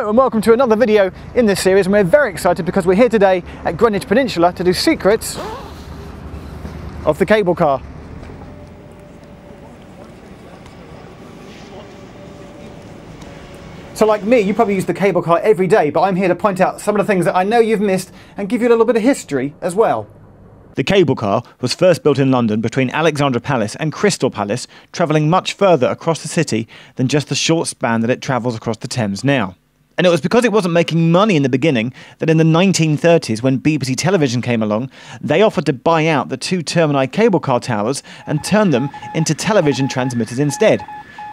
Hello and welcome to another video in this series, and we're very excited because we're here today at Greenwich Peninsula to do secrets of the cable car. So like me, you probably use the cable car every day, but I'm here to point out some of the things that I know you've missed and give you a little bit of history as well. The cable car was first built in London between Alexandra Palace and Crystal Palace, travelling much further across the city than just the short span that it travels across the Thames now. And it was because it wasn't making money in the beginning that in the 1930s, when BBC Television came along, they offered to buy out the two termini cable car towers and turn them into television transmitters instead.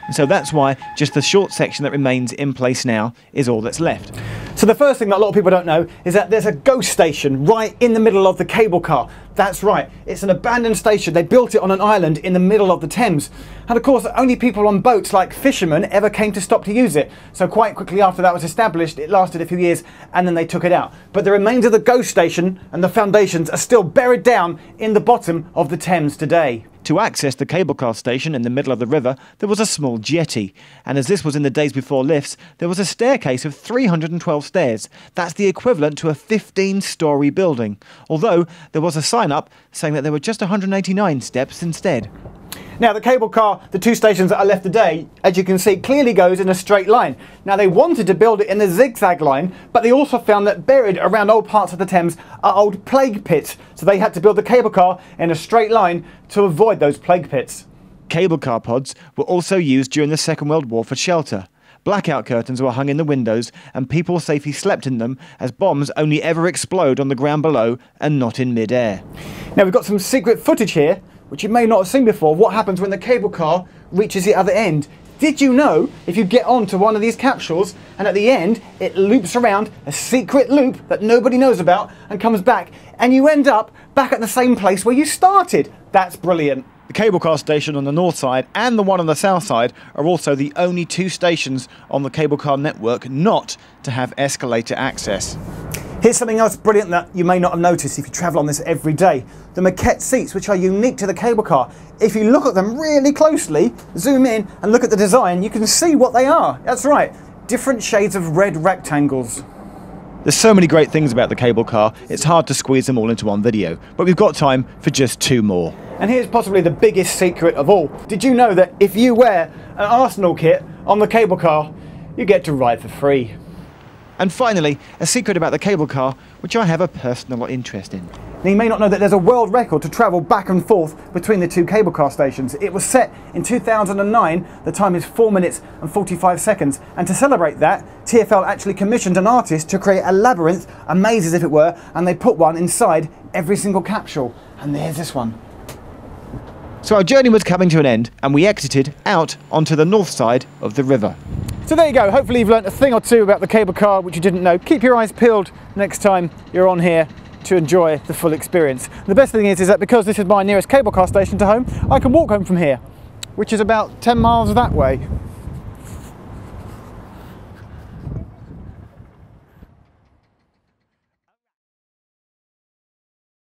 And so that's why just the short section that remains in place now is all that's left. So the first thing that a lot of people don't know is that there's a ghost station right in the middle of the cable car. That's right, it's an abandoned station. They built it on an island in the middle of the Thames. And of course, only people on boats like fishermen ever came to stop to use it. So quite quickly after that was established, it lasted a few years and then they took it out. But the remains of the ghost station and the foundations are still buried down in the bottom of the Thames today. To access the cable car station in the middle of the river, there was a small jetty. And as this was in the days before lifts, there was a staircase of 312 stairs. That's the equivalent to a 15-storey building. Although there was a sign up saying that there were just 189 steps instead. Now the cable car, the two stations that are left today, as you can see, clearly goes in a straight line. Now they wanted to build it in the zigzag line, but they also found that buried around old parts of the Thames are old plague pits. So they had to build the cable car in a straight line to avoid those plague pits. Cable car pods were also used during the Second World War for shelter. Blackout curtains were hung in the windows and people safely slept in them, as bombs only ever explode on the ground below and not in mid-air. Now we've got some secret footage here, which you may not have seen before, what happens when the cable car reaches the other end. Did you know if you get onto one of these capsules and at the end it loops around, a secret loop that nobody knows about, and comes back and you end up back at the same place where you started? That's brilliant. The cable car station on the north side and the one on the south side are also the only two stations on the cable car network not to have escalator access. Here's something else brilliant that you may not have noticed if you travel on this every day. The maquette seats, which are unique to the cable car. If you look at them really closely, zoom in and look at the design, you can see what they are. That's right, different shades of red rectangles. There's so many great things about the cable car, it's hard to squeeze them all into one video, but we've got time for just two more. And here's possibly the biggest secret of all. Did you know that if you wear an Arsenal kit on the cable car, you get to ride for free? And finally, a secret about the cable car, which I have a personal interest in. Now, you may not know that there's a world record to travel back and forth between the two cable car stations. It was set in 2009, the time is 4 minutes and 45 seconds. And to celebrate that, TfL actually commissioned an artist to create a labyrinth, a maze as if it were, and they put one inside every single capsule. And there's this one. So our journey was coming to an end, and we exited out onto the north side of the river. So there you go, hopefully you've learnt a thing or two about the cable car which you didn't know. Keep your eyes peeled next time you're on here to enjoy the full experience. The best thing is that because this is my nearest cable car station to home, I can walk home from here, which is about 10 miles that way.